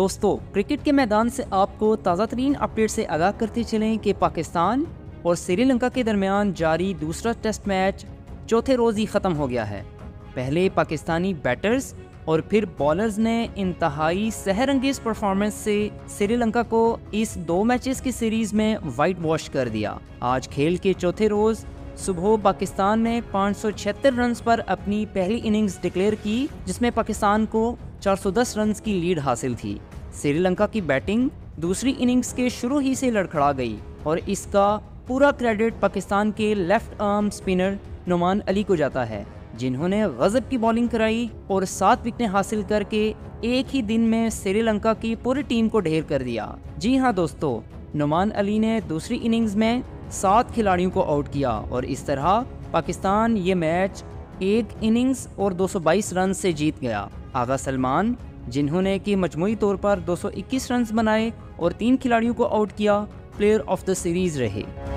दोस्तों, क्रिकेट के मैदान से आपको ताज़ा तरीन अपडेट से आगाह करते चलें कि पाकिस्तान और श्रीलंका के दरमियान जारी दूसरा टेस्ट मैच चौथे रोज़ ही ख़त्म हो गया है। पहले पाकिस्तानी बैटर्स और फिर बॉलर्स ने इंतहाई सहरंगेज़ परफॉर्मेंस से श्रीलंका को इस 2 मैचेस की सीरीज़ में वाइट वॉश कर दिया। आज खेल के चौथे रोज़ सुबह पाकिस्तान ने 576 रन पर अपनी पहली इनिंग्स डिक्लेयर की, जिसमें पाकिस्तान को 410 रन की लीड हासिल थी। श्रीलंका की बैटिंग दूसरी इनिंग्स के शुरू ही से लड़खड़ा गई और इसका पूरा क्रेडिट पाकिस्तान के left arm spinner Noman Ali को जाता है, जिन्होंने गजब की बॉलिंग कराई और 7 विकेटें हासिल करके एक ही दिन में श्रीलंका की पूरी टीम को ढेर कर दिया। जी हाँ दोस्तों, नोमान अली ने दूसरी इनिंग्स में 7 खिलाड़ियों को आउट किया और इस तरह पाकिस्तान ये मैच 1 इनिंग्स और 222 रन से जीत गया। आगा सलमान, जिन्होंने कि मजमूई तौर पर 221 रन बनाए और 3 खिलाड़ियों को आउट किया, प्लेयर ऑफ द सीरीज़ रहे।